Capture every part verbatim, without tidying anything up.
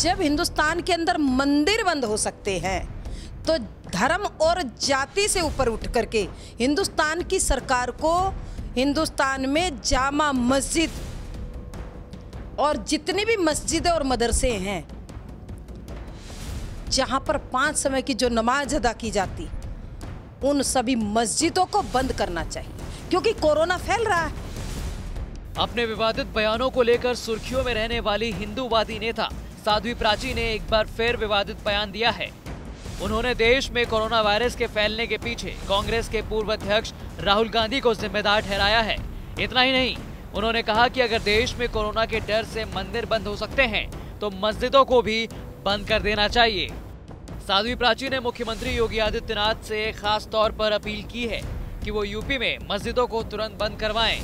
जब हिंदुस्तान के अंदर मंदिर बंद हो सकते हैं तो धर्म और जाति से ऊपर उठ करके हिंदुस्तान की सरकार को हिंदुस्तान में जामा मस्जिद और जितनी भी मस्जिदें और मदरसे हैं जहां पर पांच समय की जो नमाज अदा की जाती उन सभी मस्जिदों को बंद करना चाहिए क्योंकि कोरोना फैल रहा है। अपने विवादित बयानों को लेकर सुर्खियों में रहने वाली हिंदूवादी नेता साध्वी प्राची ने एक बार फिर विवादित बयान दिया है। उन्होंने देश में कोरोना वायरस के फैलने के पीछे कांग्रेस के पूर्व अध्यक्ष राहुल गांधी को जिम्मेदार ठहराया है। इतना ही नहीं, उन्होंने कहा कि अगर देश में कोरोना के डर से मंदिर बंद हो सकते हैं तो मस्जिदों को भी बंद कर देना चाहिए। साध्वी प्राची ने मुख्यमंत्री योगी आदित्यनाथ से खास तौर पर अपील की है कि वो यूपी में मस्जिदों को तुरंत बंद करवाएं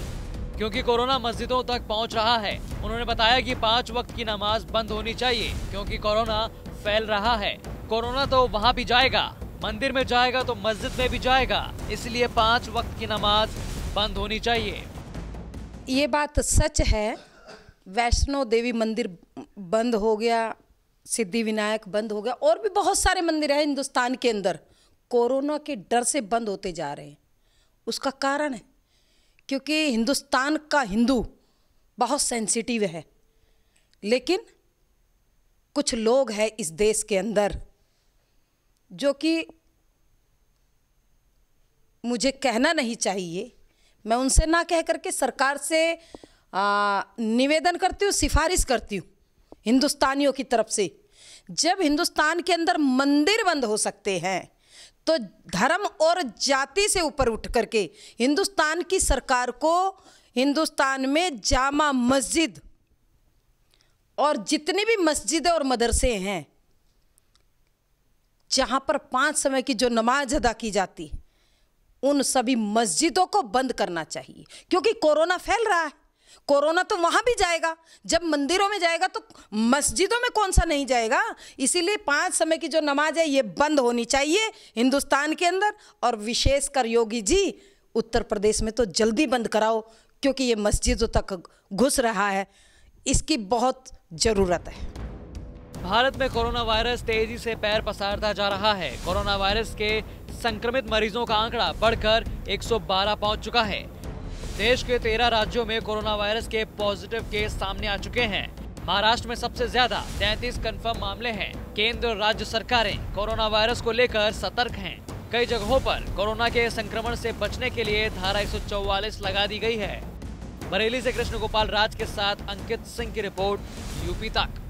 क्योंकि कोरोना मस्जिदों तक पहुंच रहा है। उन्होंने बताया कि पांच वक्त की नमाज बंद होनी चाहिए क्योंकि कोरोना फैल रहा है। कोरोना तो वहां भी जाएगा, मंदिर में जाएगा तो मस्जिद में भी जाएगा, इसलिए पांच वक्त की नमाज बंद होनी चाहिए। ये बात सच है, वैष्णो देवी मंदिर बंद हो गया, सिद्धि विनायक बंद हो गया, और भी बहुत सारे मंदिर हैं हिंदुस्तान के अंदर कोरोना के डर से बंद होते जा रहे हैं। उसका कारण है क्योंकि हिंदुस्तान का हिंदू बहुत सेंसिटिव है, लेकिन कुछ लोग हैं इस देश के अंदर जो कि मुझे कहना नहीं चाहिए, मैं उनसे ना कह करके सरकार से आ, निवेदन करती हूँ, सिफारिश करती हूँ हिंदुस्तानियों की तरफ से। जब हिंदुस्तान के अंदर मंदिर बंद हो सकते हैं तो धर्म और जाति से ऊपर उठ करके हिंदुस्तान की सरकार को हिंदुस्तान में जामा मस्जिद और जितनी भी मस्जिदें और मदरसे हैं जहां पर पांच समय की जो नमाज अदा की जाती उन सभी मस्जिदों को बंद करना चाहिए क्योंकि कोरोना फैल रहा है। कोरोना तो वहां भी जाएगा, जब मंदिरों में जाएगा तो मस्जिदों में कौन सा नहीं जाएगा। इसीलिए पांच समय की जो नमाज है ये बंद होनी चाहिए हिंदुस्तान के अंदर, और विशेषकर योगी जी उत्तर प्रदेश में तो जल्दी बंद कराओ क्योंकि ये मस्जिदों तक घुस रहा है, इसकी बहुत जरूरत है। भारत में कोरोना वायरस तेजी से पैर पसारता जा रहा है। कोरोना वायरस के संक्रमित मरीजों का आंकड़ा बढ़कर एक सौ बारह पहुंच चुका है। देश के तेरह राज्यों में कोरोना वायरस के पॉजिटिव केस सामने आ चुके हैं। महाराष्ट्र में सबसे ज्यादा तैंतीस कंफर्म मामले हैं। केंद्र और राज्य सरकारें कोरोना वायरस को लेकर सतर्क हैं। कई जगहों पर कोरोना के संक्रमण से बचने के लिए धारा एक सौ चौवालीस लगा दी गई है। बरेली से कृष्णगोपाल राज के साथ अंकित सिंह की रिपोर्ट, यूपी तक।